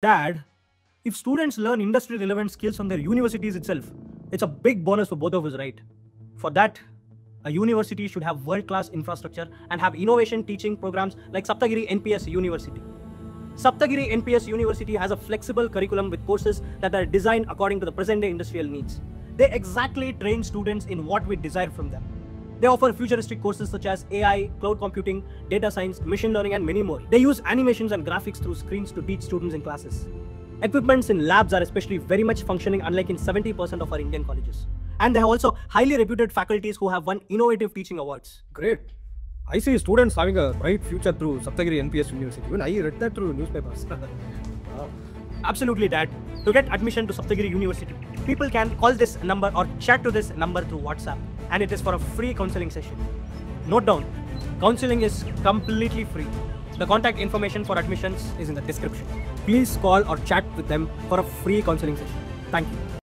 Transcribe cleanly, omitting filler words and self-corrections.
Dad, if students learn industry-relevant skills from their universities itself, it's a big bonus for both of us, right? For that, a university should have world-class infrastructure and have innovation teaching programs like Sapthagiri NPS University. Sapthagiri NPS University has a flexible curriculum with courses that are designed according to the present-day industrial needs. They exactly train students in what we desire from them. They offer futuristic courses such as AI, cloud computing, data science, machine learning, and many more. They use animations and graphics through screens to teach students in classes. Equipments in labs are especially very much functioning, unlike in 70% of our Indian colleges. And they have also highly reputed faculties who have won innovative teaching awards. Great. I see students having a bright future through Sapthagiri NPS University. Even I read that through newspapers. Wow. Absolutely, Dad. To get admission to Sapthagiri University, people can call this number or chat to this number through WhatsApp. And it is for a free counseling session. Note down, counseling is completely free. The contact information for admissions is in the description. Please call or chat with them for a free counseling session. Thank you.